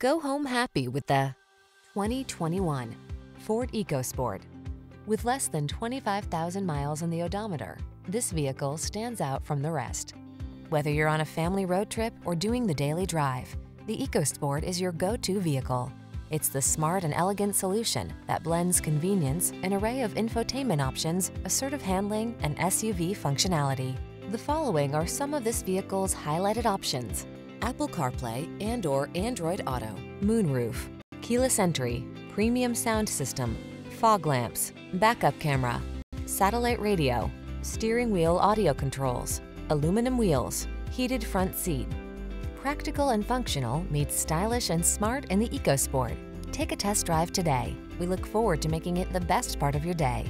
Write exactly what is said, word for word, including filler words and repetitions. Go home happy with the twenty twenty-one Ford EcoSport. With less than twenty-five thousand miles on the odometer, this vehicle stands out from the rest. Whether you're on a family road trip or doing the daily drive, the EcoSport is your go-to vehicle. It's the smart and elegant solution that blends convenience, an array of infotainment options, assertive handling, and S U V functionality. The following are some of this vehicle's highlighted options: Apple CarPlay and or Android Auto, moonroof, keyless entry, premium sound system, fog lamps, backup camera, satellite radio, steering wheel audio controls, aluminum wheels, heated front seat. Practical and functional meets stylish and smart in the EcoSport. Take a test drive today. We look forward to making it the best part of your day.